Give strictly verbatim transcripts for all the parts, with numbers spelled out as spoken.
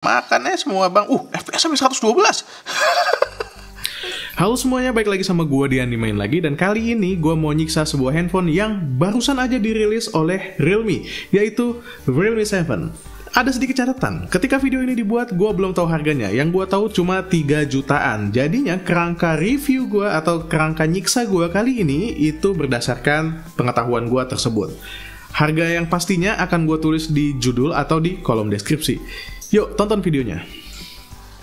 Makannya semua bang. Uh, F P S sampai seratus dua belas. Halo semuanya, balik lagi sama gue Dian di Main Lagi. Dan kali ini gue mau nyiksa sebuah handphone yang barusan aja dirilis oleh Realme, yaitu Realme seven. Ada sedikit catatan, ketika video ini dibuat gue belum tahu harganya. Yang gue tahu cuma tiga jutaan. Jadinya kerangka review gue atau kerangka nyiksa gue kali ini itu berdasarkan pengetahuan gue tersebut. Harga yang pastinya akan gue tulis di judul atau di kolom deskripsi. Yuk, tonton videonya.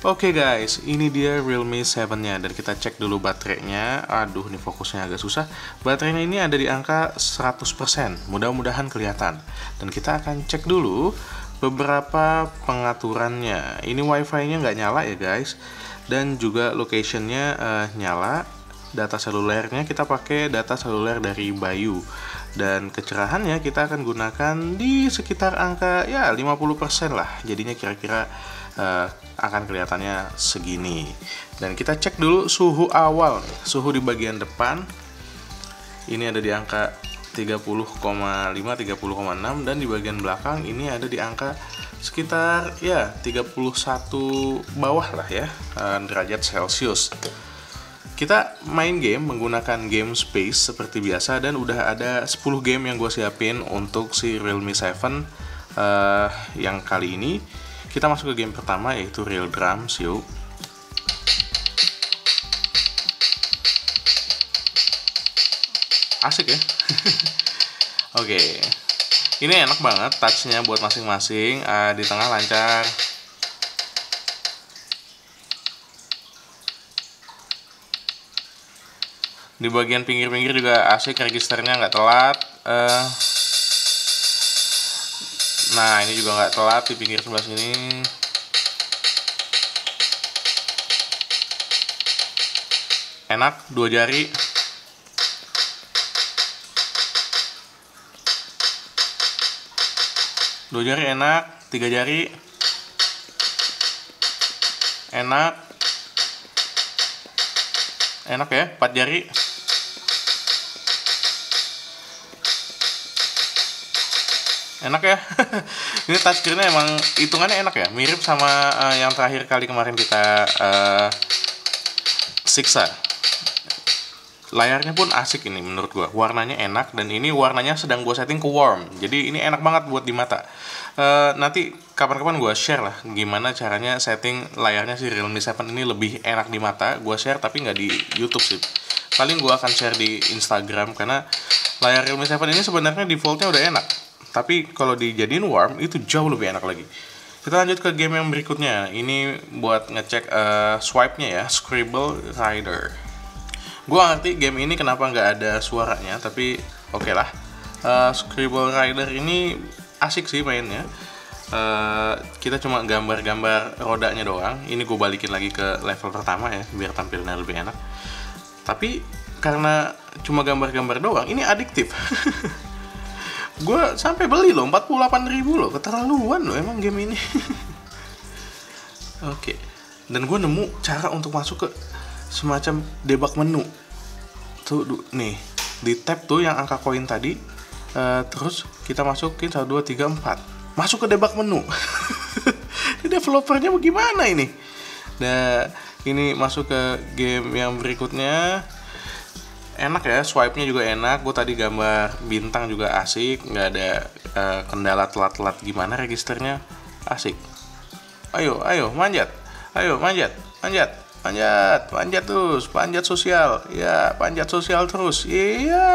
Oke okay guys, ini dia Realme seven-nya. Dan kita cek dulu baterainya. Aduh, ini fokusnya agak susah. Baterainya ini ada di angka seratus persen. Mudah-mudahan kelihatan. Dan kita akan cek dulu beberapa pengaturannya. Ini wifi-nya nggak nyala ya guys. Dan juga location-nya uh, nyala. Data selulernya kita pakai data seluler dari Bayu. Dan kecerahannya kita akan gunakan di sekitar angka ya lima puluh persen lah. Jadinya kira-kira uh, akan kelihatannya segini. Dan kita cek dulu suhu awal. Suhu di bagian depan ini ada di angka tiga puluh koma lima, tiga puluh koma enam. Dan di bagian belakang ini ada di angka sekitar ya tiga puluh satu bawah lah ya, uh, derajat Celcius. Kita main game menggunakan Game Space seperti biasa, dan udah ada sepuluh game yang gue siapin untuk si Realme seven uh, yang kali ini. Kita masuk ke game pertama yaitu Real Drums, yuk. Asik ya. Oke, okay. Ini enak banget touchnya buat masing-masing, uh, di tengah lancar. Di bagian pinggir-pinggir juga asik, registernya nggak telat. Uh, nah, ini juga nggak telat di pinggir sebelah sini. Enak, dua jari. Dua jari enak, tiga jari. Enak. Enak ya, empat jari. Enak ya. Ini touchscreen-nya emang hitungannya enak ya, mirip sama uh, yang terakhir kali kemarin kita uh, siksa. Layarnya pun asik ini menurut gua, warnanya enak. Dan ini warnanya sedang gua setting ke warm, jadi ini enak banget buat di mata. Uh, nanti kapan-kapan gua share lah gimana caranya setting layarnya si Realme seven ini lebih enak di mata. Gua share tapi nggak di YouTube sih, paling gua akan share di Instagram, karena layar Realme seven ini sebenarnya defaultnya udah enak. Tapi kalau dijadiin warm itu jauh lebih enak lagi. Kita lanjut ke game yang berikutnya. Ini buat ngecek uh, swipe-nya ya, Scribble Rider. Gua ngerti game ini kenapa nggak ada suaranya, tapi oke okay lah. Uh, Scribble Rider ini asik sih mainnya. Uh, kita cuma gambar-gambar rodanya doang. Ini gue balikin lagi ke level pertama ya, biar tampilnya lebih enak. Tapi karena cuma gambar-gambar doang, ini adiktif. Gue sampai beli loh, empat puluh delapan ribu loh, keterlaluan loh emang game ini. Oke, okay. Dan gue nemu cara untuk masuk ke semacam debug menu. Tuh, du, nih, di tab tuh yang angka koin tadi, uh, terus kita masukin satu, dua, tiga, empat. Masuk ke debug menu. Developernya bagaimana ini? Nah, ini masuk ke game yang berikutnya. Enak ya, swipe-nya juga enak. Gue tadi gambar bintang juga asik, nggak ada uh, kendala telat-telat gimana, registernya asik. Ayo, ayo, manjat. Ayo, manjat, manjat, manjat, panjat terus, panjat sosial. Ya, panjat sosial terus. Iya,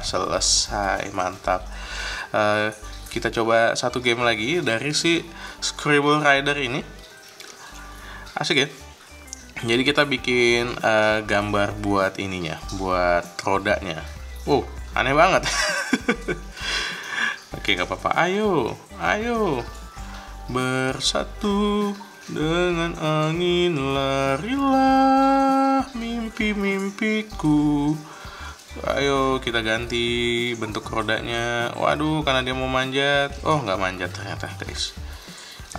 selesai, mantap. Uh, kita coba satu game lagi dari si Scribble Rider ini. Asik ya? Jadi kita bikin uh, gambar buat ininya, buat rodanya. Wow, aneh banget. Oke, nggak apa-apa. Ayo, ayo bersatu dengan angin, larilah mimpi-mimpiku. Ayo kita ganti bentuk rodanya. Waduh, karena dia mau manjat. Oh, nggak manjat ternyata, guys.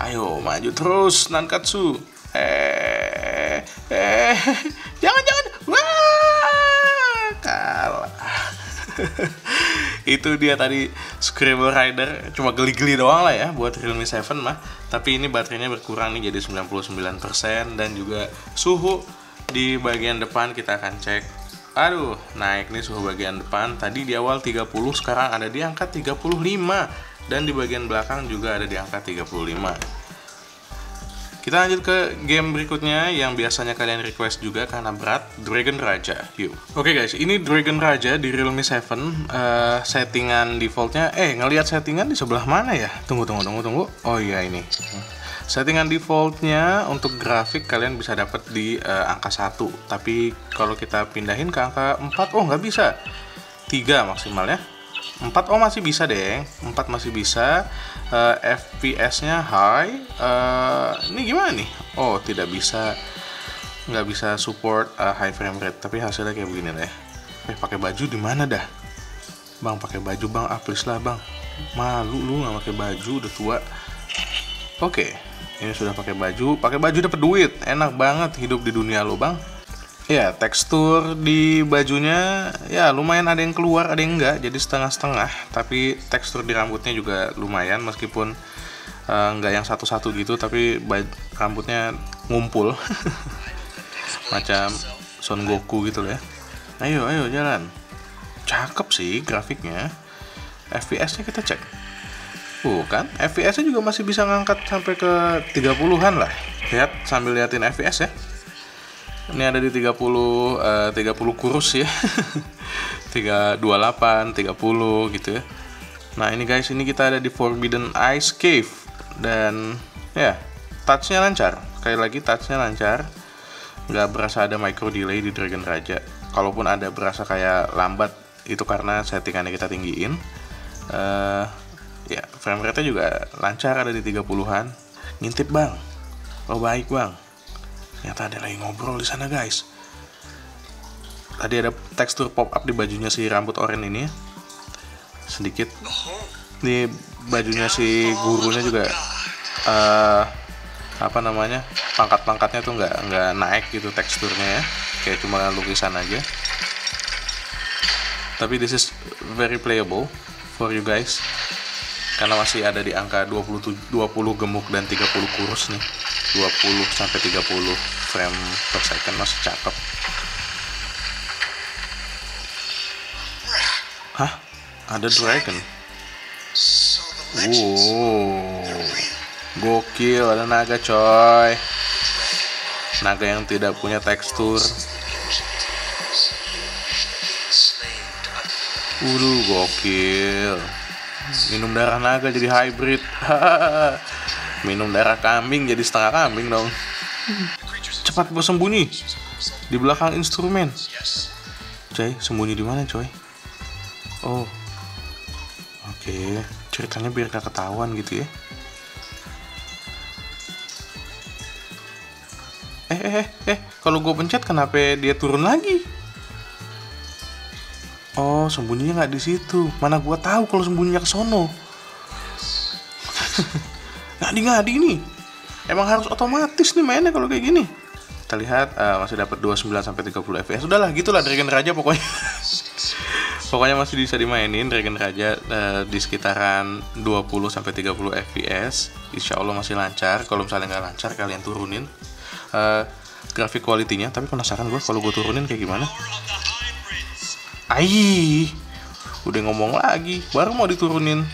Ayo maju terus, Nankatsu. Eh. Eh, jangan-jangan, wah, kalah. Itu dia tadi Scribble Rider, cuma geli-geli doang lah ya buat Realme seven mah. Tapi ini baterainya berkurang nih jadi sembilan puluh sembilan persen. Dan juga suhu di bagian depan kita akan cek. Aduh, naik nih suhu bagian depan. Tadi di awal tiga puluh, sekarang ada di angka tiga puluh lima. Dan di bagian belakang juga ada di angka tiga puluh lima. Kita lanjut ke game berikutnya yang biasanya kalian request juga karena berat, Dragon Raja. Yuk. Oke guys, ini Dragon Raja di Realme seven. uh, Settingan defaultnya, eh ngelihat settingan di sebelah mana ya? Tunggu, tunggu, tunggu, tunggu. Oh iya ini. Settingan defaultnya untuk grafik kalian bisa dapat di uh, angka satu. Tapi kalau kita pindahin ke angka empat, oh nggak bisa. tiga maksimalnya. empat, oh masih bisa deh. empat masih bisa. uh, F P S-nya high. uh, Ini gimana nih? Oh tidak bisa. Nggak bisa support uh, high frame rate. Tapi hasilnya kayak begini deh. Eh pakai baju di mana dah? Bang pakai baju bang, ah please lah bang. Malu lu nggak pakai baju, udah tua. Oke, ini sudah pakai baju, pakai baju dapat duit, enak banget hidup di dunia lo bang. Ya tekstur di bajunya ya lumayan, ada yang keluar ada yang enggak, jadi setengah-setengah. Tapi tekstur di rambutnya juga lumayan, meskipun uh, enggak yang satu-satu gitu, tapi rambutnya ngumpul macam Son Goku gitu ya. Ayo ayo jalan, cakep sih grafiknya. F P S-nya kita cek. Uh, kan F P S-nya juga masih bisa ngangkat sampai ke tiga puluhan lah. Lihat sambil liatin F P S ya. Ini ada di tiga puluh, uh, tiga puluh kurus ya. tiga dua delapan, tiga puluh gitu ya. Nah, ini guys, ini kita ada di Forbidden Ice Cave dan ya, touch-nya lancar. Sekali lagi touch-nya lancar. Nggak berasa ada micro delay di Dragon Raja. Kalaupun ada berasa kayak lambat, itu karena settingannya kita tinggiin. Eh uh, Ya, frame rate-nya juga lancar, ada di tiga puluhan. Ngintip bang, oh baik bang. Ternyata ada lagi ngobrol di sana guys. Tadi ada tekstur pop up di bajunya si rambut oranye ini. Sedikit. Di bajunya si gurunya juga uh, apa namanya, pangkat-pangkatnya tuh nggak nggak naik gitu teksturnya ya. Kayak cuma lukisan aja. Tapi this is very playable for you guys. Karena masih ada di angka dua puluh, dua puluh gemuk dan tiga puluh kurus nih. dua puluh sampai tiga puluh frame per second masih cakep. Hah? Ada dragon. Wow. Gokil, ada naga coy. Naga yang tidak punya tekstur. Waduh, gokil. Minum darah naga jadi hybrid. Minum darah kambing jadi setengah kambing dong. Cepat bersembunyi di belakang instrumen. Coy, sembunyi di mana coy? Oh, oke. Okay. Ceritanya biar gak ketahuan gitu ya. Eh eh eh, eh. Kalau gue pencet kenapa dia turun lagi? Oh, sembunyinya nggak di situ. Mana gua tahu kalau sembunyinya ke sono. Ngadi-ngadi nih. Emang harus otomatis nih mainnya kalau kayak gini. Kita lihat uh, masih dapat dua puluh sembilan sampai tiga puluh F P S. Sudahlah, gitulah Dragon Raja pokoknya. Pokoknya masih bisa dimainin Dragon Raja uh, di sekitaran dua puluh sampai tiga puluh F P S. Insya Allah masih lancar. Kalau misalnya nggak lancar kalian turunin uh, grafik quality-nya. Tapi penasaran gua kalau gua turunin kayak gimana. Aih, udah ngomong lagi, baru mau diturunin.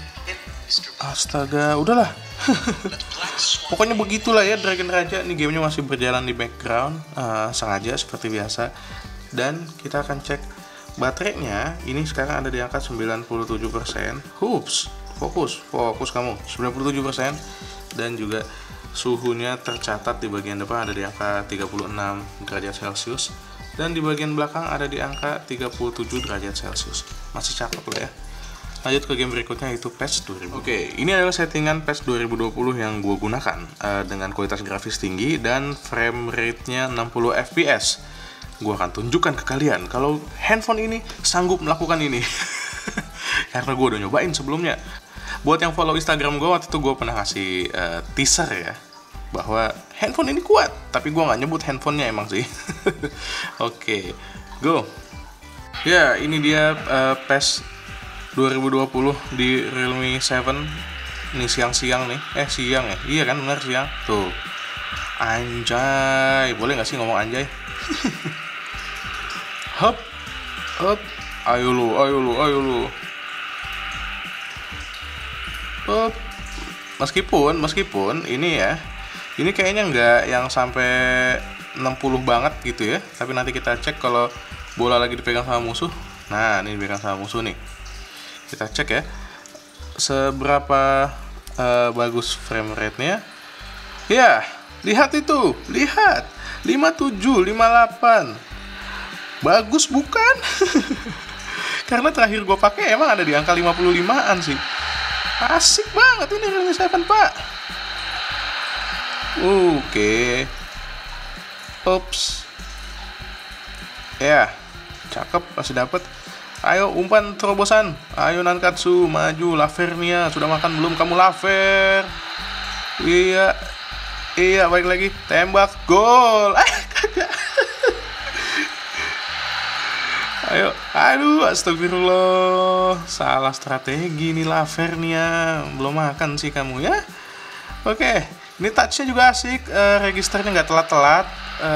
Astaga, udahlah. Pokoknya begitulah ya Dragon Raja. Ini gamenya masih berjalan di background, uh, sengaja seperti biasa. Dan kita akan cek baterainya. Ini sekarang ada di angka sembilan puluh tujuh persen. Hups, fokus, fokus kamu. sembilan puluh tujuh persen. Dan juga suhunya tercatat di bagian depan ada di angka tiga puluh enam derajat Celcius. Dan di bagian belakang ada di angka tiga puluh tujuh derajat Celcius. Masih cakep lah ya. Lanjut ke game berikutnya yaitu PES dua ribu. Oke, ini adalah settingan PES dua ribu dua puluh yang gue gunakan uh, dengan kualitas grafis tinggi dan frame rate-nya enam puluh F P S. Gue akan tunjukkan ke kalian kalau handphone ini sanggup melakukan ini. Karena gue udah nyobain sebelumnya. Buat yang follow Instagram gue, waktu itu gue pernah kasih uh, teaser ya, bahwa handphone ini kuat, tapi gue nggak nyebut handphonenya emang sih. Oke, okay, go. Ya, ini dia uh, PES dua ribu dua puluh di Realme tujuh. Ini siang-siang nih. Eh siang ya? Iya kan bener siang. Tuh. Anjay. Boleh gak sih ngomong anjay? Hop. Hop. Ayo lu, ayo lu, ayo lu. Hop. Meskipun, meskipun ini ya, ini kayaknya nggak yang sampai enam puluh banget gitu ya. Tapi nanti kita cek kalau bola lagi dipegang sama musuh. Nah, ini dipegang sama musuh nih. Kita cek ya, seberapa uh, bagus frame rate-nya. Ya, lihat itu, lihat. lima puluh tujuh, lima puluh delapan. Bagus bukan? Karena terakhir gue pakai emang ada di angka lima puluh limaan sih. Asik banget ini Realme tujuh, Pak. Oke. Ups. Ya, cakep, masih dapat. Ayo umpan terobosan. Ayo Nankatsu, maju Lavernia. Sudah makan belum kamu Laver? Iya. Iya, balik lagi. Tembak gol. Ah, kagak. Ayo, aduh, astagfirullah. Salah strategi nih Lavernia. Belum makan sih kamu ya. Oke, ini touch-nya juga asik. E, registernya nggak telat-telat. E,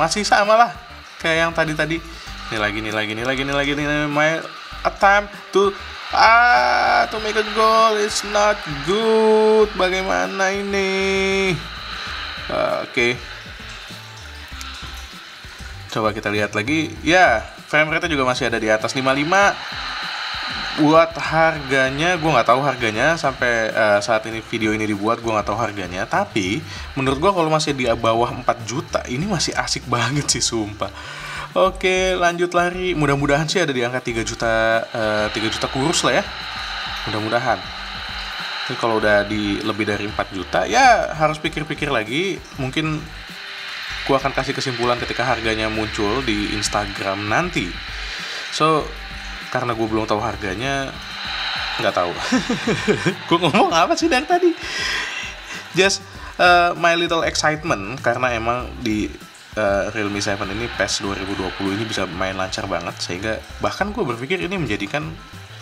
masih sama lah kayak yang tadi-tadi. Ini lagi, ini lagi, ini lagi, ini lagi. Ini my attempt to ah to make a goal is not good. Bagaimana ini? E, Oke. Coba kita lihat lagi. Ya, frame rate juga masih ada di atas lima puluh lima. Buat harganya, gue nggak tahu harganya sampai uh, saat ini video ini dibuat, gue nggak tahu harganya. Tapi menurut gue kalau masih di bawah empat juta, ini masih asik banget sih sumpah. Oke, lanjut lari. Mudah-mudahan sih ada di angka tiga juta, uh, tiga juta kurus lah ya. Mudah-mudahan. Tapi kalau udah di lebih dari empat juta, ya harus pikir-pikir lagi. Mungkin gue akan kasih kesimpulan ketika harganya muncul di Instagram nanti. So, karena gue belum tahu harganya, nggak tahu. Gue ngomong apa sih dari tadi? Just uh, my little excitement, karena emang di uh, Realme tujuh ini PES dua ribu dua puluh ini bisa main lancar banget, sehingga bahkan gue berpikir ini menjadikan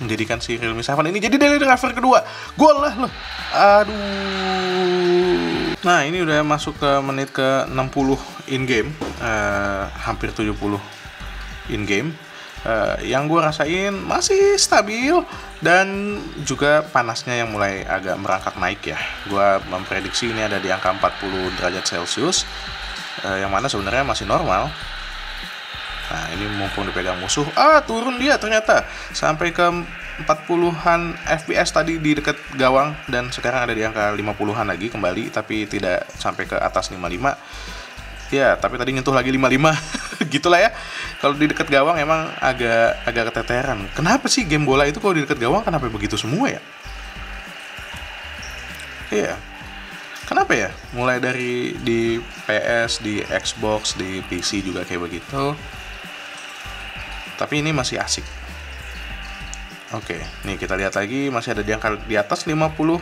menjadikan si Realme tujuh ini jadi daily driver kedua. Gol lah loh. Aduh. Nah, ini udah masuk ke menit ke enam puluh in-game, uh, hampir tujuh puluh in-game. Uh, yang gue rasain masih stabil, dan juga panasnya yang mulai agak merangkak naik ya. Gue memprediksi ini ada di angka empat puluh derajat Celcius, uh, yang mana sebenarnya masih normal. Nah, ini mumpung dipegang musuh. Ah, turun dia ternyata. Sampai ke empat puluhan F P S tadi di dekat gawang, dan sekarang ada di angka lima puluhan lagi kembali, tapi tidak sampai ke atas lima puluh lima. Ya, tapi tadi nyentuh lagi lima puluh lima. Gitulah ya. Kalau di dekat gawang emang agak agak keteteran. Kenapa sih game bola itu kalau di dekat gawang kenapa begitu semua ya? Iya. Kenapa ya? Mulai dari di P S, di Xbox, di P C juga kayak begitu. Tapi ini masih asik. Oke, nih kita lihat lagi, masih ada di angka di atas lima puluh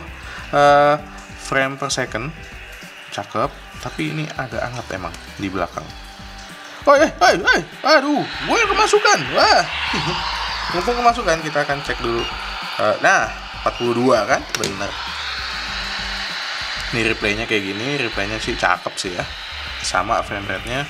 uh, frame per second. Cakep, tapi ini agak anget emang di belakang. Oi, oi, oi. Aduh, gue kemasukan. Wah. Mumpung kemasukan, kita akan cek dulu. Uh, nah, empat puluh dua kan? Benar. Ini replaynya kayak gini, replaynya sih cakep sih ya. Sama frame rate-nya.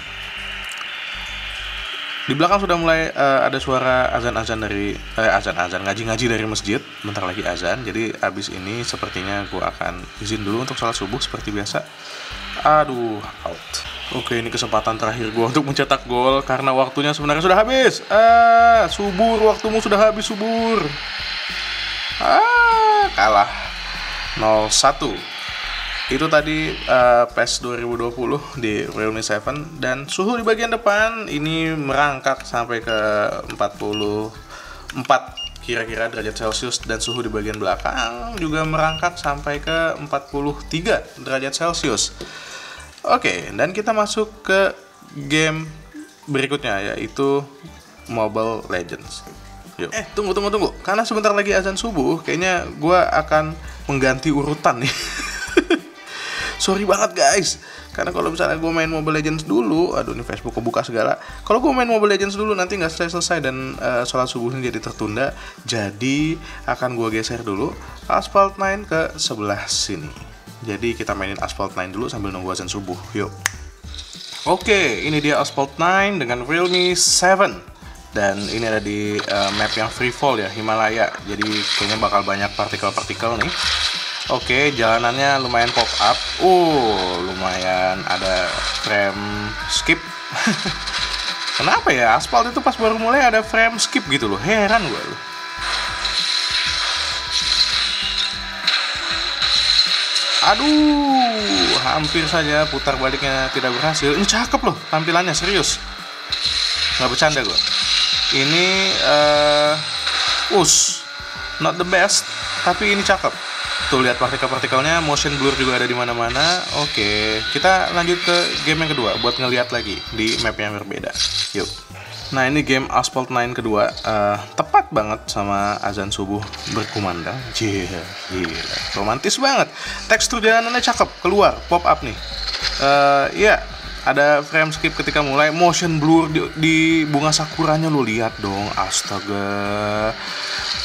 Di belakang sudah mulai uh, ada suara azan-azan dari eh, azan-azan ngaji-ngaji dari masjid. Bentar lagi azan. Jadi abis ini sepertinya gue akan izin dulu untuk sholat subuh seperti biasa. Aduh, out. Oke, ini kesempatan terakhir gue untuk mencetak gol karena waktunya sebenarnya sudah habis. Ah, subur, waktumu sudah habis subur. Ah, kalah nol satu. Itu tadi uh, PES dua ribu dua puluh di Realme tujuh, dan suhu di bagian depan ini merangkak sampai ke empat puluh empat kira-kira derajat Celcius, dan suhu di bagian belakang juga merangkak sampai ke empat puluh tiga derajat Celcius. Oke, dan kita masuk ke game berikutnya, yaitu Mobile Legends. Yuk. Eh, tunggu, tunggu, tunggu. Karena sebentar lagi azan subuh, kayaknya gue akan mengganti urutan nih. Sorry banget guys, karena kalau misalnya gue main Mobile Legends dulu, aduh ini Facebook kebuka segala. Kalau gue main Mobile Legends dulu nanti nggak selesai-selesai dan uh, sholat subuhnya jadi tertunda. Jadi akan gue geser dulu Asphalt sembilan ke sebelah sini. Jadi kita mainin Asphalt sembilan dulu sambil nunggu azan subuh. Yuk. Oke, okay, ini dia Asphalt sembilan dengan Realme tujuh. Dan ini ada di uh, map yang free fall ya, Himalaya. Jadi kayaknya bakal banyak partikel-partikel nih. Oke, jalanannya lumayan pop up. Uh, lumayan ada frame skip. Kenapa ya Asphalt itu pas baru mulai ada frame skip gitu loh, heran gue loh. Aduh, hampir saja putar baliknya tidak berhasil. Ini cakep loh tampilannya, serius. Nggak bercanda gue. Ini uh, us not the best, tapi ini cakep. Tuh lihat partikel-partikelnya, motion blur juga ada di mana-mana. Oke, kita lanjut ke game yang kedua buat ngelihat lagi di map yang berbeda. Yuk. Nah, ini game Asphalt sembilan kedua, uh, tepat banget sama azan subuh berkumandang. Yeah, yeah. Romantis banget. Tekstur jalanannya cakep, keluar pop up nih. Uh, ya. Yeah. Ada frame skip ketika mulai, motion blur di, di bunga sakuranya, lo lihat dong, astaga.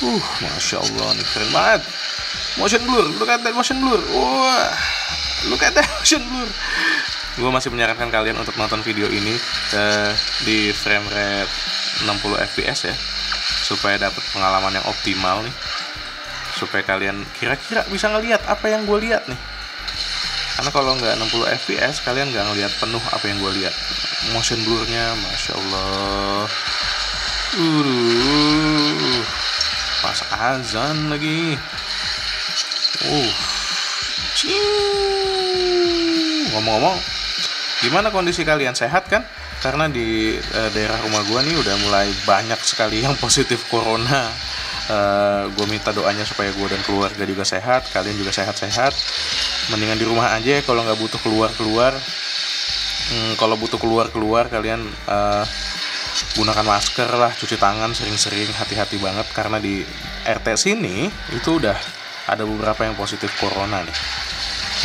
Uh, masya Allah, nih keren banget. Motion blur, look at that motion blur. Wah, look at that motion blur. Gue masih menyarankan kalian untuk nonton video ini uh, di frame rate enam puluh F P S ya, supaya dapat pengalaman yang optimal nih. Supaya kalian kira-kira bisa ngelihat apa yang gue lihat nih. Karena kalau nggak enam puluh F P S kalian nggak ngelihat penuh apa yang gue lihat. Motion blurnya, masya Allah. Uh, pas azan lagi. Uh, ngomong-ngomong, gimana kondisi kalian, sehat kan? Karena di uh, daerah rumah gue nih udah mulai banyak sekali yang positif corona. Uh, gue minta doanya supaya gue dan keluarga juga sehat, kalian juga sehat-sehat. Mendingan di rumah aja kalau nggak butuh keluar-keluar. Hmm, kalau butuh keluar-keluar kalian uh, gunakan masker lah, cuci tangan sering-sering, hati-hati banget. Karena di R T sini itu udah ada beberapa yang positif corona nih.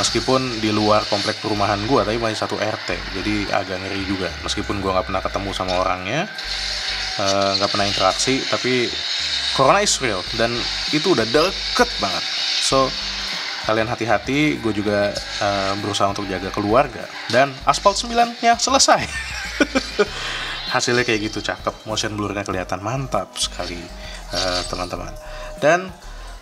Meskipun di luar komplek perumahan gue, tapi masih satu R T, jadi agak ngeri juga. Meskipun gue nggak pernah ketemu sama orangnya, nggak uh, pernah interaksi, tapi corona is real dan itu udah deket banget. So kalian hati-hati, gue juga uh, berusaha untuk jaga keluarga. Dan Asphalt sembilan-nya selesai. Hasilnya kayak gitu, cakep. Motion blurnya kelihatan mantap sekali, teman-teman. Uh, dan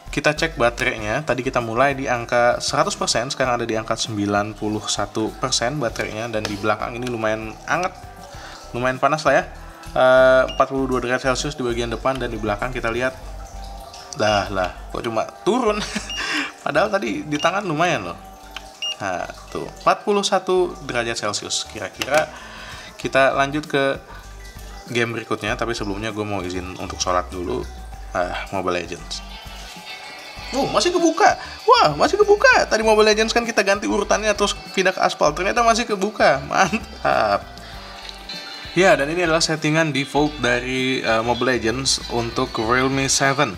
kita cek baterainya. Tadi kita mulai di angka seratus persen, sekarang ada di angka sembilan puluh satu persen baterainya. Dan di belakang ini lumayan anget, lumayan panas lah ya. empat puluh dua derajat Celcius di bagian depan, dan di belakang kita lihat lah lah kok cuma turun. Padahal tadi di tangan lumayan loh. Nah tuh empat puluh satu derajat Celcius kira-kira. Kita lanjut ke game berikutnya, tapi sebelumnya gue mau izin untuk sholat dulu. Ah, Mobile Legends. Oh, masih kebuka. Wah, masih kebuka. Tadi Mobile Legends kan kita ganti urutannya terus pindah ke Asphalt, ternyata masih kebuka. Mantap. Ya, dan ini adalah settingan default dari uh, Mobile Legends untuk Realme tujuh.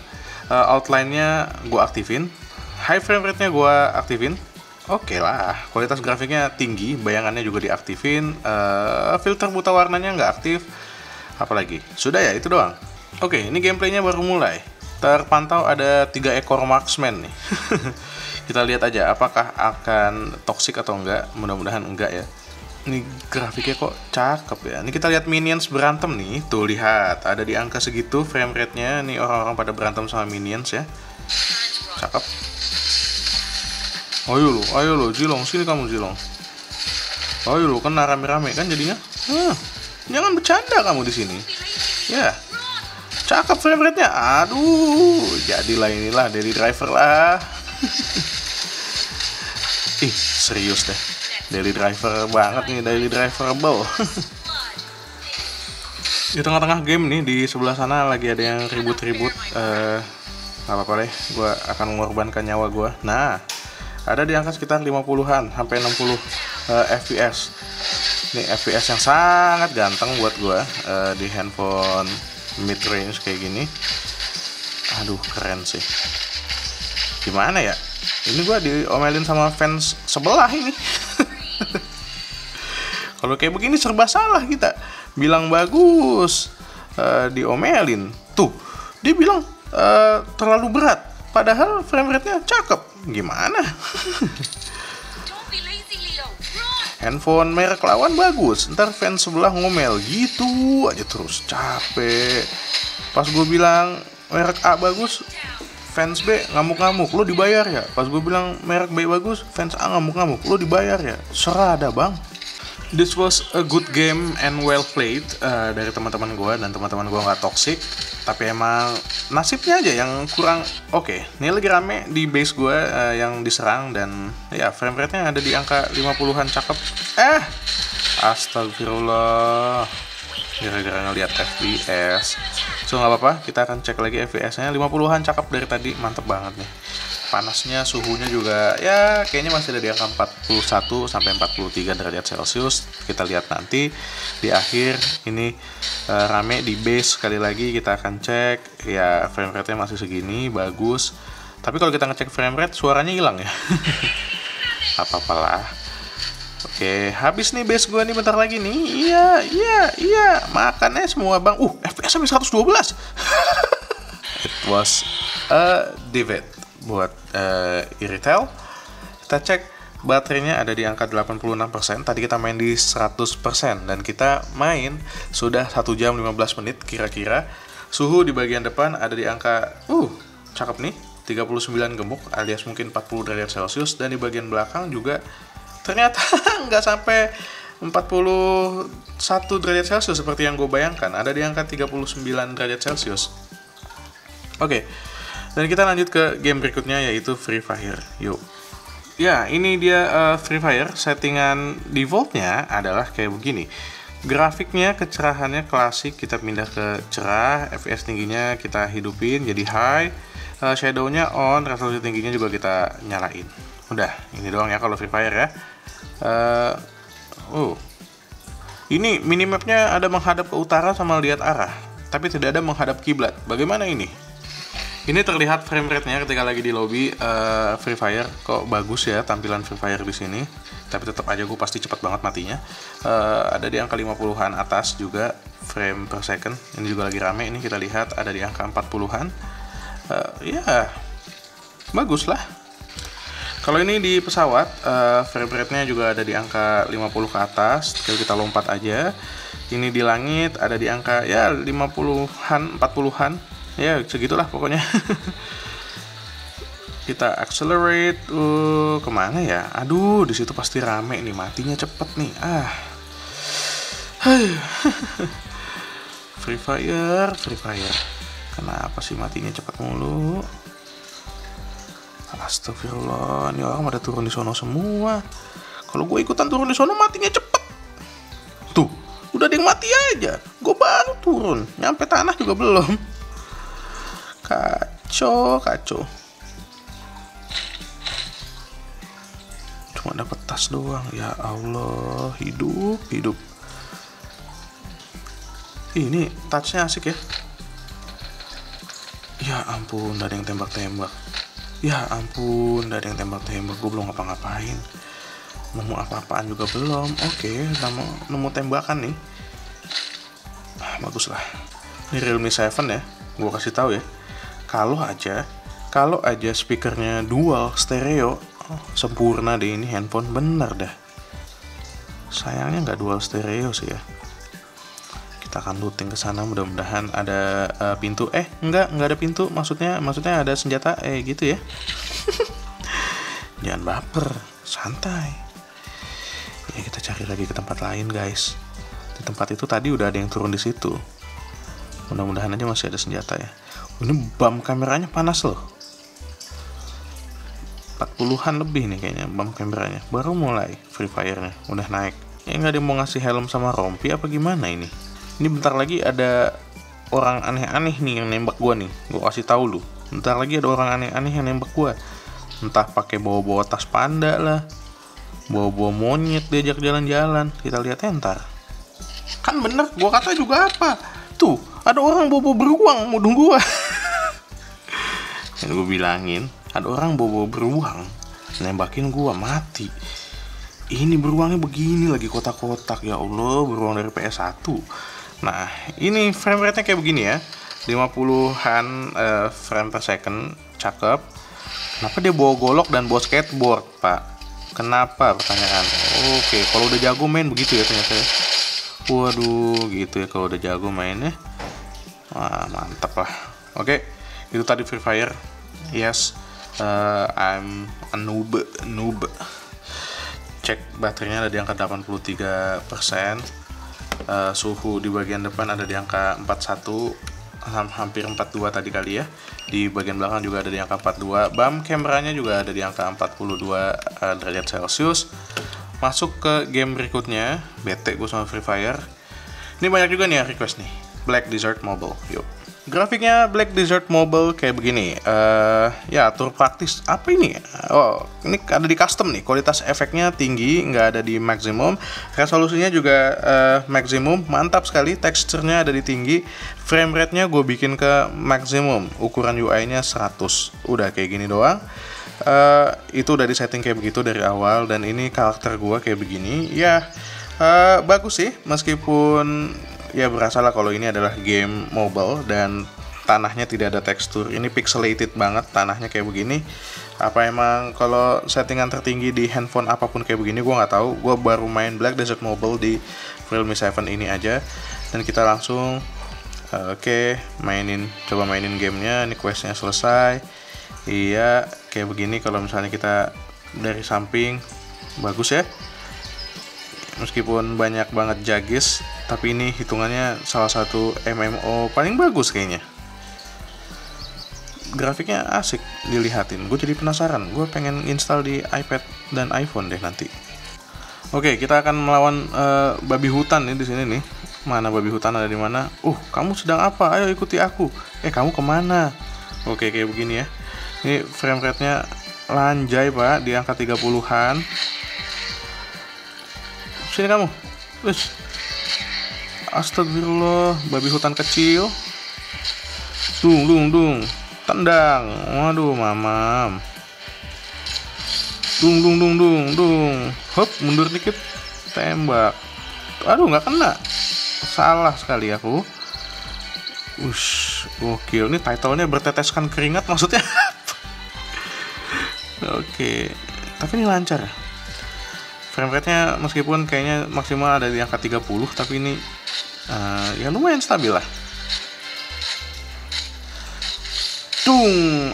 Uh, outline-nya gue aktifin, high frame rate-nya gue aktifin. Oke okay lah, kualitas grafiknya tinggi, bayangannya juga diaktifin. Uh, filter buta warnanya nggak aktif. Apalagi, sudah ya itu doang. Oke, okay, ini gameplaynya baru mulai. Terpantau ada tiga ekor marksman nih. Kita lihat aja apakah akan toxic atau enggak. Mudah-mudahan enggak ya. Ini grafiknya kok cakep ya. Ini kita lihat minions berantem nih. Tuh lihat, ada di angka segitu frame rate-nya. Nih orang-orang pada berantem sama minions ya. Cakep. Ayo lo, ayo lo, Jilong, sini kamu Jilong. Ayo lo, kena rame-rame kan jadinya. Huh, jangan bercanda kamu di sini. Ya. Yeah. Cakep frame rate-nya. Aduh, jadilah inilah dari driver lah. Ih, serius deh. Daily driver banget nih, daily driverable. Di tengah-tengah game nih, di sebelah sana lagi ada yang ribut-ribut. Eh, gak apa-apa deh, gue akan mengorbankan nyawa gue. Nah, ada di angka sekitar lima puluhan sampai enam puluh uh, F P S. Ini F P S yang sangat ganteng buat gue uh, di handphone mid range kayak gini. Aduh, keren sih. Gimana ya? Ini gue diomelin sama fans sebelah ini. Kalau kayak begini serba salah kita. Bilang bagus, uh, diomelin. Tuh, dia bilang uh, terlalu berat. Padahal frame rate-nya cakep. Gimana? Handphone merek lawan bagus, ntar fans sebelah ngomel gitu aja terus, capek. Pas gue bilang merek A bagus, fans B ngamuk-ngamuk, lo dibayar ya. Pas gue bilang merek B bagus, fans A ngamuk-ngamuk, lo dibayar ya. Serada bang. This was a good game and well played uh, dari teman-teman gue, dan teman-teman gue nggak toxic. Tapi emang nasibnya aja yang kurang oke. Okay, ini lagi rame di base gue uh, yang diserang, dan ya frame rate-nya ada di angka lima puluhan cakep. Eh, astagfirullah, gara-gara ngeliat F P S. So nggak apa-apa, kita akan cek lagi F P S-nya. lima puluhan cakep dari tadi, mantep banget nih. Panasnya, suhunya juga ya kayaknya masih ada di angka empat puluh satu sampai empat puluh tiga derajat Celcius. Kita lihat nanti di akhir ini uh, rame di base sekali lagi, kita akan cek ya frame rate-nya masih segini, bagus. Tapi kalau kita ngecek frame rate suaranya hilang ya. Apa-apalah. Oke, habis nih base gua nih bentar lagi nih. Iya, iya, iya, makannya semua, Bang. Uh, F P S sampai seratus dua belas. It was a divot buat uh, e-retail. Kita cek baterainya ada di angka delapan puluh enam persen. Tadi kita main di seratus persen, dan kita main sudah satu jam lima belas menit kira-kira. Suhu di bagian depan ada di angka uh cakep nih, tiga puluh sembilan gemuk alias mungkin empat puluh derajat Celcius, dan di bagian belakang juga ternyata nggak sampai empat puluh satu derajat Celcius seperti yang gue bayangkan, ada di angka tiga puluh sembilan derajat Celcius. Oke. Okay. Dan kita lanjut ke game berikutnya, yaitu Free Fire. Yuk. Ya, ini dia uh, Free Fire. Settingan defaultnya adalah kayak begini. Grafiknya, kecerahannya klasik. Kita pindah ke cerah. F P S tingginya kita hidupin jadi high. Uh, Shadow-nya on. Resolusi tingginya juga kita nyalain. Udah, ini doang ya kalau Free Fire ya. Uh, uh. Ini minimapnya ada menghadap ke utara sama lihat arah. Tapi tidak ada menghadap kiblat. Bagaimana ini? Ini terlihat frame rate-nya ketika lagi di lobby uh, Free Fire. Kok bagus ya tampilan Free Fire di sini. Tapi tetap aja gue pasti cepat banget matinya. Uh, ada di angka lima puluhan atas juga frame per second. Ini juga lagi rame, ini kita lihat ada di angka empat puluhan. Uh, ya, yeah. Bagus lah. Kalau ini di pesawat, uh, frame rate-nya juga ada di angka lima puluh ke atas. Kalau kita lompat aja. Ini di langit ada di angka ya lima puluhan, empat puluhan. Ya segitulah pokoknya. Kita accelerate uh, kemana ya? Aduh, di situ pasti rame nih, matinya cepet nih. Ah, Free Fire, Free Fire. Kenapa sih matinya cepet mulu? Astagfirullah, ini orang pada turun di sono semua. Kalau gue ikutan turun di sono matinya cepet. Tuh, udah ada yang mati aja. Gue baru turun, nyampe tanah juga belum. Kacau, kacau. Cuma dapat tas doang. Ya Allah, hidup, hidup. Ini touchnya asik ya. Ya ampun, gak ada yang tembak-tembak. Ya ampun, gak ada yang tembak-tembak. Gue belum ngapa-ngapain. Nemu apa-apaan juga belum. Oke, nemu, nemu tembakan nih. Ah, bagus lah. Ini Realme seven ya. Gue kasih tahu ya. Kalau aja, kalau aja speakernya dual stereo, oh, sempurna deh ini handphone, bener dah. Sayangnya nggak dual stereo sih ya. Kita akan looting ke sana, mudah-mudahan ada uh, pintu. Eh, nggak, nggak ada pintu. Maksudnya, maksudnya ada senjata. Eh, gitu ya. Jangan baper, santai. Ya kita cari lagi ke tempat lain, guys. Di tempat itu tadi udah ada yang turun di situ. Mudah-mudahan aja masih ada senjata ya. Ini bam kameranya panas loh. empat puluhan lebih nih kayaknya bam kameranya. Baru mulai Free Fire-nya. Udah naik. Ya nggak ada yang mau ngasih helm sama rompi apa gimana ini. Ini bentar lagi ada orang aneh-aneh nih yang nembak gua nih. Gua kasih tahu lu. Bentar lagi ada orang aneh-aneh yang nembak gua. Entah pakai bawa-bawa tas panda lah. Bawa-bawa monyet diajak jalan-jalan. Kita lihat entar. Kan bener gua kata juga apa. Tuh. Ada orang bobo beruang, mudung gua. Yang gue bilangin, ada orang bawa beruang nembakin gua, mati. Ini beruangnya begini lagi, kotak-kotak. Ya Allah, beruang dari P S satu. Nah, ini frame rate-nya kayak begini ya, lima puluhan uh, frame per second. Cakep. Kenapa dia bawa golok dan bawa skateboard, Pak? Kenapa, pertanyaan. Oke, kalau udah jago main begitu ya ternyata. Waduh, gitu ya kalau udah jago mainnya. Wah, mantap lah. Oke, itu tadi Free Fire. Yes, uh, I'm a noob, noob. Cek baterainya ada di angka delapan puluh tiga persen. Uh, suhu di bagian depan ada di angka empat puluh satu, hampir empat puluh dua tadi kali ya. Di bagian belakang juga ada di angka empat puluh dua. B A M kameranya juga ada di angka empat puluh dua uh, derajat Celcius. Masuk ke game berikutnya. Bete gue sama Free Fire. Ini banyak juga nih request nih, Black Desert Mobile. Yuk. Grafiknya Black Desert Mobile kayak begini. Uh, ya, tur praktis. Apa ini? Oh, ini ada di custom nih. Kualitas efeknya tinggi, nggak ada di maximum. Resolusinya juga uh, maximum, mantap sekali. Teksturnya ada di tinggi. Frame rate-nya gue bikin ke maximum. Ukuran U I-nya seratus. Udah kayak gini doang. Uh, itu udah di setting kayak begitu dari awal. Dan ini karakter gue kayak begini. Ya, uh, bagus sih. Meskipun ya berasa lah kalau ini adalah game mobile dan tanahnya tidak ada tekstur. Ini pixelated banget, tanahnya kayak begini. Apa emang kalau settingan tertinggi di handphone apapun kayak begini? Gue nggak tahu. Gue baru main Black Desert Mobile di Realme seven ini aja. Dan kita langsung uh, oke okay, mainin, coba mainin gamenya. Ini questnya selesai. Iya, kayak begini kalau misalnya kita dari samping, bagus ya. Meskipun banyak banget jagis, tapi ini hitungannya salah satu M M O paling bagus kayaknya. Grafiknya asik dilihatin. Gue jadi penasaran. Gue pengen install di iPad dan iPhone deh nanti. Oke, kita akan melawan uh, babi hutan nih di sini nih. Mana babi hutan ada di mana? Uh, kamu sedang apa? Ayo ikuti aku. Eh, kamu kemana? Oke, kayak begini ya. Ini frame rate-nya lanjai, Pak, di angka tiga puluhan. Sini kamu. Wis. Astagfirullah, babi hutan kecil. Dung dung dung. Tendang. Waduh, mamam. Dung dung dung dung dung. Hop, mundur dikit. Tembak. Aduh, nggak kena. Salah sekali aku. Ush, gokil. Ini title-nya berteteskan keringat maksudnya. Oke. Tapi ini lancar ya. Frame rate-nya meskipun kayaknya maksimal ada di angka tiga puluh, tapi ini uh, ya lumayan stabil lah. Dung!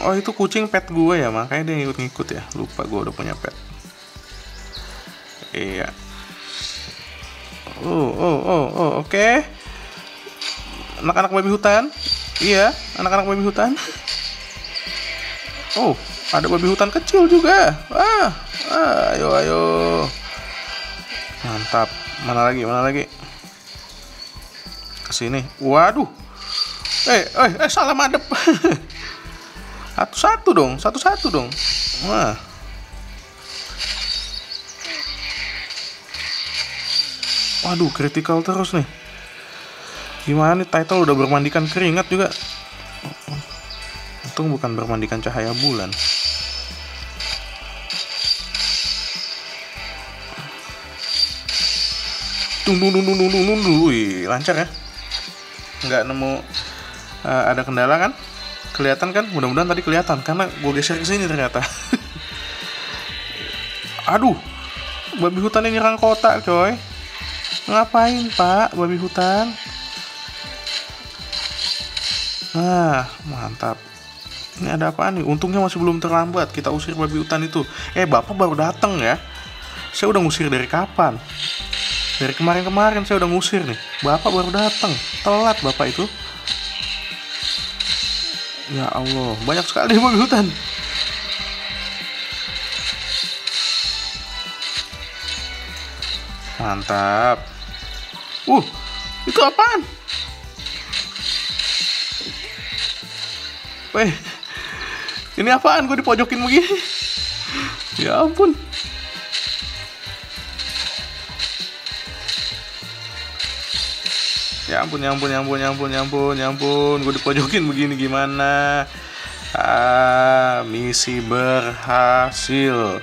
Oh, itu kucing pet gue ya, makanya dia ngikut-ngikut ya. Lupa gue udah punya pet. Iya. Oh, oh, oh, oh, oke. Okay. Anak-anak babi hutan. Iya, anak-anak babi hutan. Oh, ada babi hutan kecil juga. Ah, ah ayo, ayo. Mantap. Mana lagi? Mana lagi? Ke sini. Waduh. Eh, eh, eh salah madep. Satu-satu dong, satu-satu dong. Wah. Waduh, critical terus nih. Gimana nih, title udah bermandikan keringat juga. Untung bukan bermandikan cahaya bulan. Dung dung dung dung dung dung. Wih, lancar ya. Nggak nemu uh, ada kendala kan? Kelihatan kan? Mudah-mudahan tadi kelihatan karena gue geser ke sini ternyata. Aduh. Babi hutan ini nyerang kota, coy. Ngapain, Pak, babi hutan? Nah, mantap. Ini ada apaan nih? Untungnya masih belum terlambat kita usir babi hutan itu. Eh, Bapak baru datang ya. Saya udah ngusir dari kapan? Dari kemarin-kemarin saya udah ngusir nih. Bapak baru datang. Telat Bapak itu. Ya Allah, banyak sekali babi hutan. Mantap. Uh, itu apaan? Weh, ini apaan? Gue dipojokin begini. Ya ampun. Ya ampun, ya ampun, ya ampun, ya ampun, ya ampun, ya ampun. Gue dipojokin begini gimana? Ah, misi berhasil.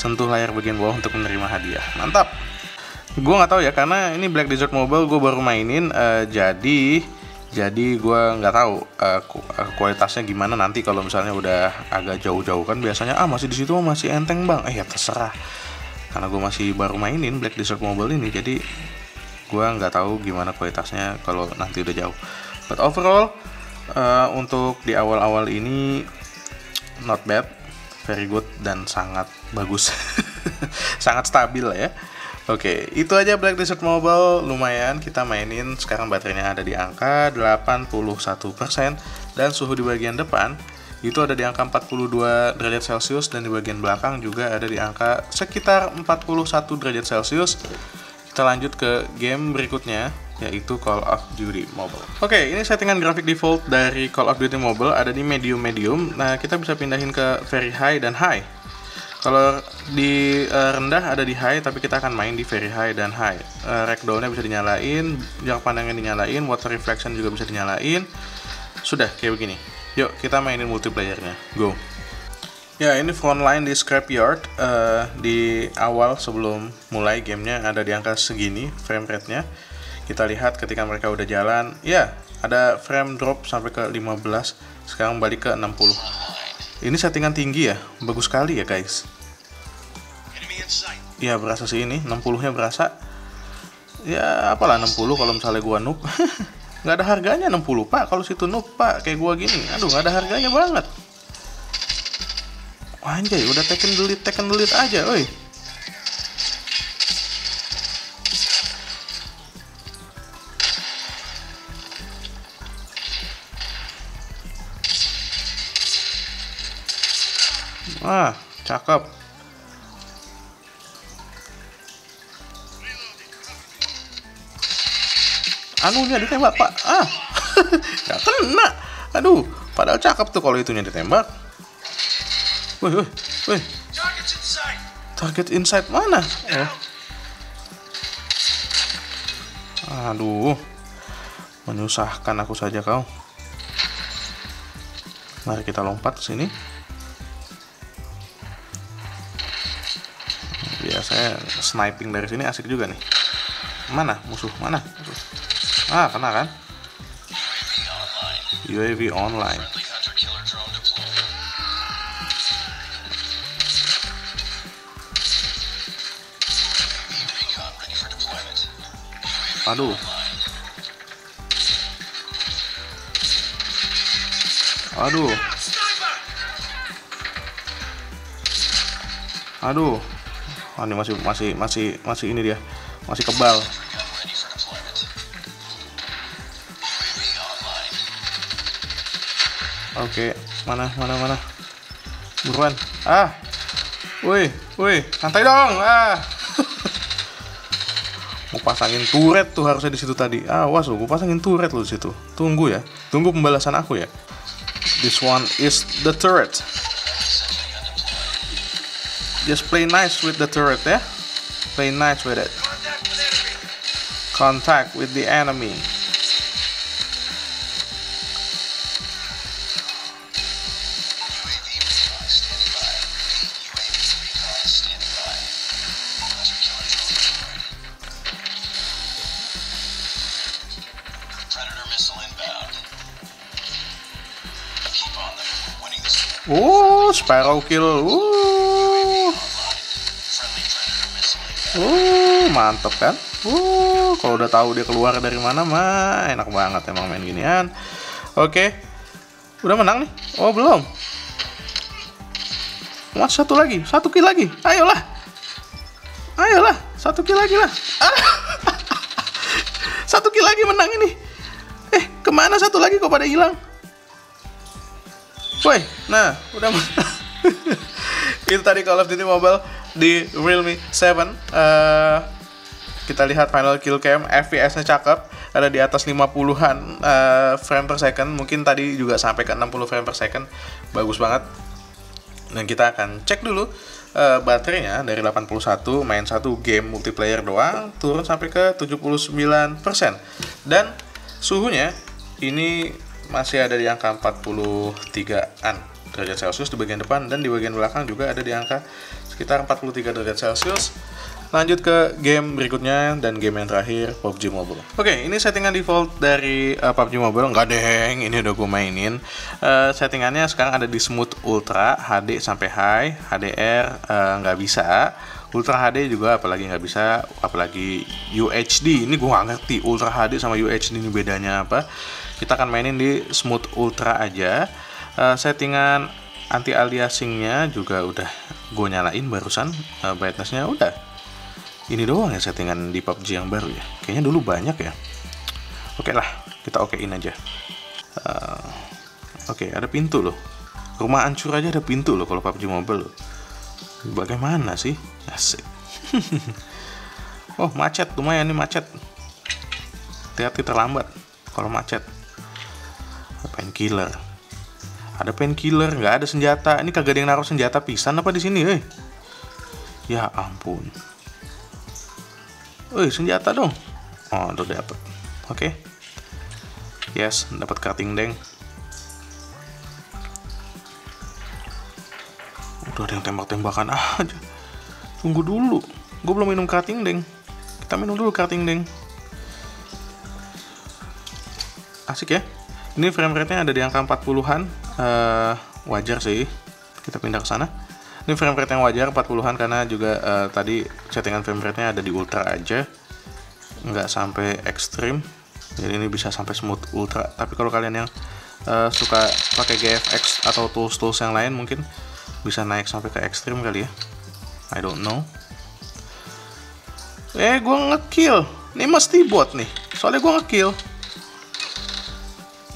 Sentuh layar bagian bawah untuk menerima hadiah. Mantap. Gue nggak tahu ya, karena ini Black Desert Mobile gue baru mainin, uh, jadi jadi gue nggak tahu uh, kualitasnya gimana nanti kalau misalnya udah agak jauh-jauh. Kan biasanya ah masih di situ masih enteng bang, eh ya terserah, karena gue masih baru mainin Black Desert Mobile ini, jadi gue nggak tahu gimana kualitasnya kalau nanti udah jauh. But overall uh, untuk di awal-awal ini not bad, very good, dan sangat bagus, sangat stabil ya. Oke, okay, itu aja Black Desert Mobile, lumayan kita mainin. Sekarang baterainya ada di angka delapan puluh satu persen, dan suhu di bagian depan itu ada di angka empat puluh dua derajat Celcius, dan di bagian belakang juga ada di angka sekitar empat puluh satu derajat Celcius. Kita lanjut ke game berikutnya, yaitu Call of Duty Mobile. Oke, okay, ini settingan grafik default dari Call of Duty Mobile ada di medium-medium. Nah, kita bisa pindahin ke very high dan high. Kalau di uh, rendah ada di high, tapi kita akan main di very high dan high. Uh, Ragdoll-nya bisa dinyalain, jarak pandangnya dinyalain, water reflection juga bisa dinyalain. Sudah kayak begini. Yuk kita mainin multiplayernya. Go. Ya, ini frontline di scrapyard. Uh, di awal sebelum mulai gamenya ada di angka segini frame rate-nya. Kita lihat ketika mereka udah jalan, ya ada frame drop sampai ke lima belas. Sekarang balik ke enam puluh. Ini settingan tinggi ya, bagus sekali ya guys. Ya berasa sih ini, enam puluh nya berasa. Ya apalah enam puluh kalau misalnya gua noob. Nggak ada harganya enam puluh pak, kalau situ noob pak, kayak gua gini. Aduh nggak ada harganya banget. Anjay, udah taken delete, taken delete aja oi. Wah, cakep. Anunya ditembak, Pak. Ah. Gak kena. Aduh, padahal cakep tuh kalau itunya ditembak. Wih, wih, wih. Target inside mana? Eh. Aduh. Menyusahkan aku saja kau. Mari kita lompat ke sini. Biasanya sniping dari sini asik juga nih. Mana musuh? Mana? Ah, kena kan? U A V online. Aduh. Aduh. Aduh. Oh, ini masih masih masih masih ini dia masih kebal. Oke, okay. mana mana mana buruan. Ah, woi woi, santai dong. Ah, mau pasangin turret tuh harusnya di situ tadi. Awas lo, gue pasangin turret lo di situ. Tunggu ya, tunggu pembalasan aku ya. This one is the turret. Just play nice with the turret ya. Play nice with it. Contact with the enemy. Oh, Sparrow kill. Oh. Uh, mantep kan? Uh, kalau udah tahu dia keluar dari mana mah enak banget emang main ginian. Oke, okay. Udah menang nih? Oh belum? Mas satu lagi, satu kill lagi. Ayolah, ayolah, satu kill lagi lah. Ah. Satu kill lagi menang ini. Eh kemana satu lagi kok pada hilang? Woi, nah udah menang. Itu tadi Call of Duty Mobile di Realme seven. uh, Kita lihat final kill cam, F P S-nya cakep, ada di atas lima puluhan uh, frame per second. Mungkin tadi juga sampai ke enam puluh frame per second. Bagus banget. Dan kita akan cek dulu uh, baterainya dari delapan puluh satu, main satu game multiplayer doang, turun sampai ke tujuh puluh sembilan persen. Dan suhunya ini masih ada di angka empat puluh tigaan. derajat Celcius di bagian depan, dan di bagian belakang juga ada di angka sekitar empat puluh tiga derajat Celcius. Lanjut ke game berikutnya dan game yang terakhir, P U B G Mobile. Oke, okay, ini settingan default dari uh, P U B G Mobile. Enggak deng, ini udah gue mainin. Uh, settingannya sekarang ada di Smooth Ultra, H D sampai High, H D R uh, nggak bisa, Ultra H D juga apalagi nggak bisa, apalagi U H D. Ini gue nggak ngerti Ultra H D sama U H D ini bedanya apa. Kita akan mainin di Smooth Ultra aja. Uh, settingan anti aliasingnya juga udah gue nyalain barusan, uh, brightnessnya udah. Ini doang ya settingan di P U B G yang baru ya. Kayaknya dulu banyak ya. Oke lah, kita okein aja. uh, Oke, okay, ada pintu loh. Rumah hancur aja ada pintu loh kalau P U B G Mobile loh. Bagaimana sih? Asik. Oh, macet, lumayan nih macet. Hati-hati terlambat kalau macet. Painkiller. Ada painkiller, nggak ada senjata. Ini kagak ada yang naruh senjata pisan apa di sini, eh? Ya ampun. Wih, senjata dong. Oh, udah dapet. Oke. Okay. Yes, dapat cutting deng. Udah ada yang tembak-tembakan aja. Tunggu dulu. Gue belum minum cutting deng. Kita minum dulu cutting deng. Asik ya. Ini frame rate-nya ada di angka empat puluhan. Uh, wajar sih. Kita pindah ke sana. Ini frame rate yang wajar empat puluhan karena juga uh, tadi settingan frame rate-nya ada di ultra aja, nggak sampai ekstrim, jadi ini bisa sampai smooth ultra. Tapi kalau kalian yang uh, suka pakai G F X atau tools-tools yang lain mungkin bisa naik sampai ke ekstrim kali ya, I don't know. Eh, gue ngekill, ini mesti bot nih, soalnya gue ngekill.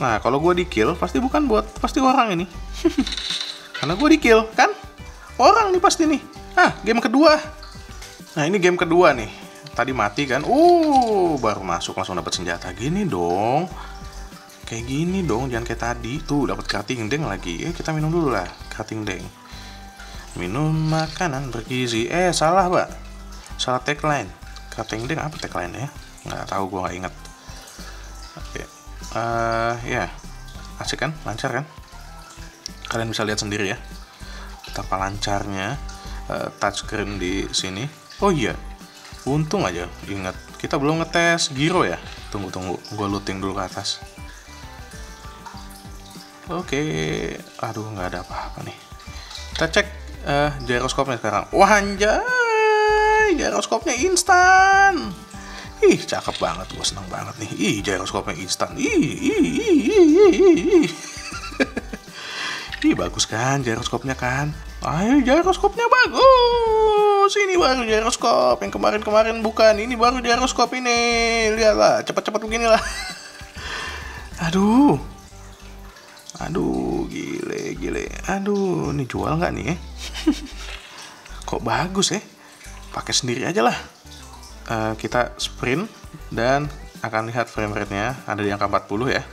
Nah, kalau gue di-kill pasti bukan bot, pasti orang ini, karena gue di-kill kan. Orang nih pasti nih. Ah, game kedua. Nah, ini game kedua nih. Tadi mati kan. Uh, baru masuk langsung dapat senjata. Gini dong. Kayak gini dong, jangan kayak tadi. Tuh, dapat cutting deng lagi. Eh, kita minum dulu lah cutting deng. Minum makanan bergizi. Eh, salah, Pak. Salah tagline. Cutting deng apa tagline-nya? Nggak tahu, gua nggak inget. Oke. Eh, uh, ya. Asik kan? Lancar kan? Kalian bisa lihat sendiri ya. Apa lancarnya uh, touchscreen di sini. Oh iya, untung aja ingat kita belum ngetes giro ya. Tunggu tunggu, gue looting dulu ke atas. Oke, aduh nggak ada apa-apa nih. Kita cek uh, gyroskopnya sekarang. Wah anjay, gyroskopnya instan. Ih cakep banget, gue seneng banget nih. Ih gyroskopnya instan. Ih ih ih ih ih ih. Ih bagus kan gyroskopnya kan. Ayo gyroskopnya bagus. Ini baru gyroskop yang kemarin-kemarin bukan. Ini baru gyroskop ini. Lihatlah, cepat-cepat beginilah. Aduh. Aduh, gile, gile. Aduh, ini jual nggak nih? Eh? Kok bagus ya? Eh? Pakai sendiri aja lah. Uh, kita sprint dan akan lihat frame rate-nya ada di angka empat puluh ya.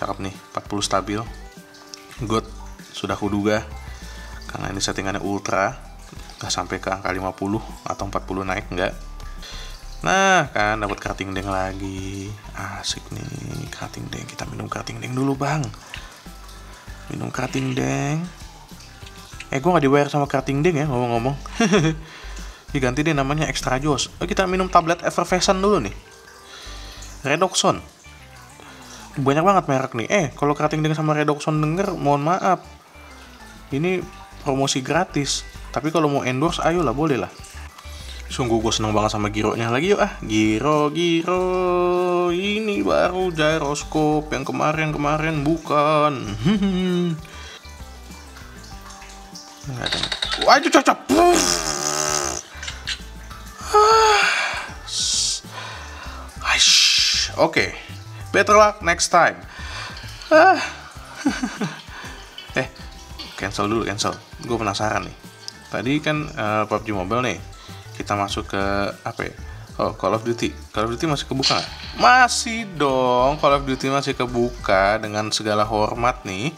Cakep nih, empat puluh stabil. God, sudah kuduga karena ini settingannya ultra nggak sampai ke angka lima puluh atau empat puluh naik nggak. Nah kan dapat cutting deng lagi, asik nih cutting deng. Kita minum cutting deng dulu bang, minum cutting deng. Eh gue nggak dibayar sama cutting deng ya ngomong-ngomong. Diganti deh namanya extra juice. Oh, kita minum tablet effervescent dulu nih, redoxon. Banyak banget merek nih. Eh, kalau cutting deng sama redoxon denger, mohon maaf. Ini promosi gratis. Tapi kalau mau endorse, ayolah boleh lah. Sungguh gue seneng banget sama gironya lagi yuk ah. Giro, giro. Ini baru gyroskop yang kemarin-kemarin bukan. Nggak ada. Waduh, cocok. Oke. Better luck next time. Ah. eh, cancel dulu, cancel. Gue penasaran nih. Tadi kan uh, P U B G Mobile nih. Kita masuk ke apa ya? Oh, Call of Duty. Call of Duty masih kebuka gak? Masih dong. Call of Duty masih kebuka dengan segala hormat nih.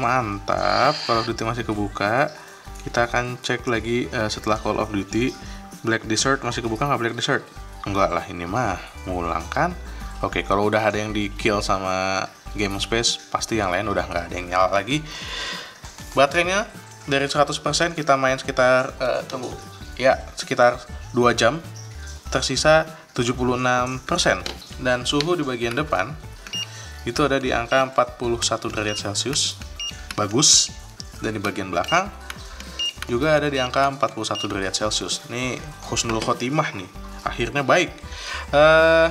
Mantap. Call of Duty masih kebuka. Kita akan cek lagi uh, setelah Call of Duty. Black Desert masih kebuka nggak Black Desert? Enggak lah ini mah ngulang kan. Oke, kalau udah ada yang di kill sama Game Space, pasti yang lain udah nggak ada yang nyala lagi. Baterainya dari seratus persen kita main sekitar uh, tunggu ya sekitar dua jam, tersisa tujuh puluh enam persen, dan suhu di bagian depan itu ada di angka empat puluh satu derajat Celcius, bagus, dan di bagian belakang juga ada di angka empat puluh satu derajat Celcius. Nih husnul khotimah nih, akhirnya baik. Uh,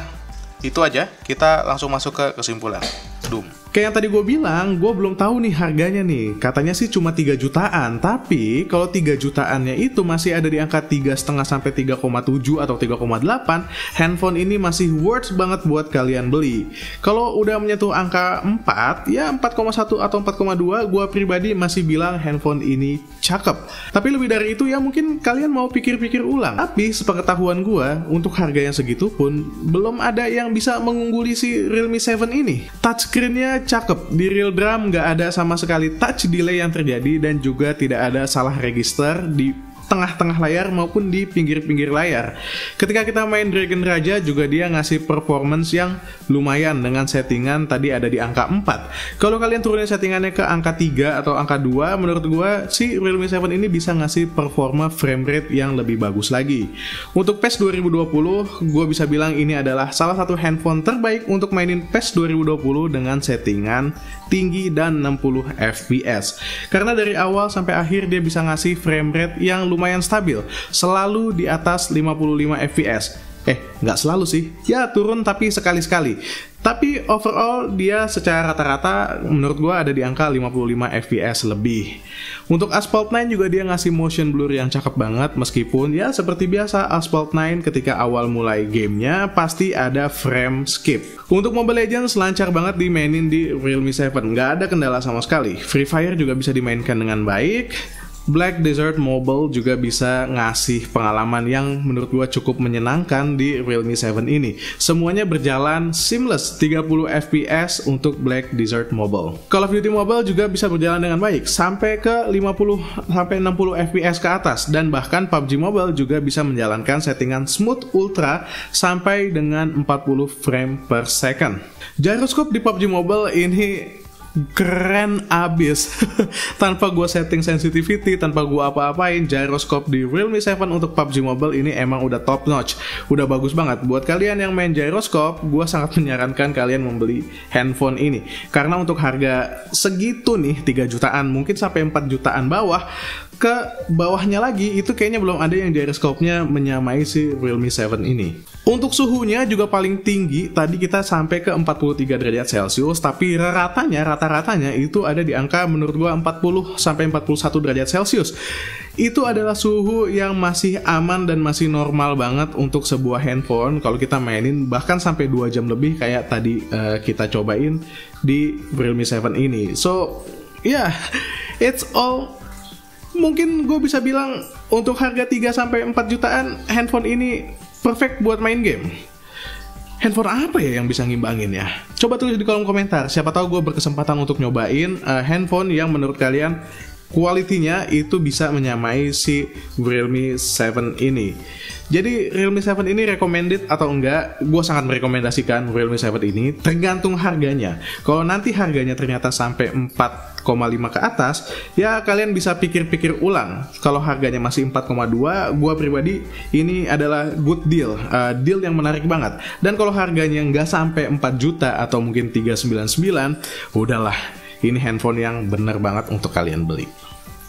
itu aja, kita langsung masuk ke kesimpulan. Doom. Kayak yang tadi gue bilang, gue belum tahu nih harganya nih. Katanya sih cuma tiga jutaan, tapi kalau tiga jutaannya itu masih ada di angka tiga koma lima sampai tiga koma tujuh atau tiga koma delapan, handphone ini masih worth banget buat kalian beli. Kalau udah menyentuh angka empat, ya empat koma satu atau empat koma dua, gue pribadi masih bilang handphone ini cakep. Tapi lebih dari itu ya mungkin kalian mau pikir-pikir ulang. Tapi sepengetahuan gue, untuk harga yang segitu pun belum ada yang bisa mengungguli si Realme seven ini. Touchscreen-nya cakep, di Real Drum nggak ada sama sekali touch delay yang terjadi, dan juga tidak ada salah register di tengah-tengah layar maupun di pinggir-pinggir layar. Ketika kita main Dragon Raja juga dia ngasih performance yang lumayan dengan settingan tadi ada di angka empat. Kalau kalian turunin settingannya ke angka tiga atau angka dua, menurut gue si Realme seven ini bisa ngasih performa frame rate yang lebih bagus lagi. Untuk PES dua ribu dua puluh, gue bisa bilang ini adalah salah satu handphone terbaik untuk mainin PES dua ribu dua puluh dengan settingan tinggi dan enam puluh F P S. Karena dari awal sampai akhir dia bisa ngasih frame rate yang lumayan lumayan stabil, selalu di atas lima puluh lima F P S. Eh, nggak selalu sih. Ya, turun tapi sekali-sekali. Tapi overall dia secara rata-rata menurut gue ada di angka lima puluh lima F P S lebih. Untuk Asphalt nine juga dia ngasih motion blur yang cakep banget, meskipun ya seperti biasa Asphalt nine ketika awal mulai gamenya pasti ada frame skip. Untuk Mobile Legends lancar banget dimainin di Realme seven, nggak ada kendala sama sekali. Free Fire juga bisa dimainkan dengan baik. Black Desert Mobile juga bisa ngasih pengalaman yang menurut gua cukup menyenangkan di Realme seven ini. Semuanya berjalan seamless, tiga puluh F P S untuk Black Desert Mobile. Call of Duty Mobile juga bisa berjalan dengan baik sampai ke lima puluh sampai enam puluh F P S ke atas, dan bahkan P U B G Mobile juga bisa menjalankan settingan smooth ultra sampai dengan empat puluh frame per second. Gyroscope di P U B G Mobile ini keren abis. Tanpa gue setting sensitivity, tanpa gue apa-apain, gyroscope di Realme seven untuk P U B G Mobile ini emang udah top notch, udah bagus banget. Buat kalian yang main gyroscope, gue sangat menyarankan kalian membeli handphone ini, karena untuk harga segitu nih, tiga jutaan, mungkin sampai empat jutaan bawah, ke bawahnya lagi, itu kayaknya belum ada yang gyroscope-nya menyamai si Realme seven ini. Untuk suhunya juga paling tinggi, tadi kita sampai ke empat puluh tiga derajat Celcius, tapi ratanya, rata-ratanya itu ada di angka menurut gua empat puluh sampai empat puluh satu derajat Celcius. Itu adalah suhu yang masih aman dan masih normal banget untuk sebuah handphone kalau kita mainin bahkan sampai dua jam lebih kayak tadi uh, kita cobain di Realme seven ini. So, ya, yeah, it's all. Mungkin gue bisa bilang untuk harga tiga sampai empat jutaan handphone ini perfect buat main game. Handphone apa ya yang bisa ngimbangin ya? Coba tulis di kolom komentar, siapa tahu gue berkesempatan untuk nyobain uh, handphone yang menurut kalian kualitinya itu bisa menyamai si Realme seven ini. Jadi Realme seven ini recommended atau enggak? Gue sangat merekomendasikan Realme seven ini, tergantung harganya. Kalau nanti harganya ternyata sampai empat koma lima ke atas, ya kalian bisa pikir-pikir ulang. Kalau harganya masih empat koma dua, gue pribadi ini adalah good deal, uh, deal yang menarik banget. Dan kalau harganya nggak sampai empat juta atau mungkin tiga sembilan sembilan, udahlah. Ini handphone yang bener banget untuk kalian beli.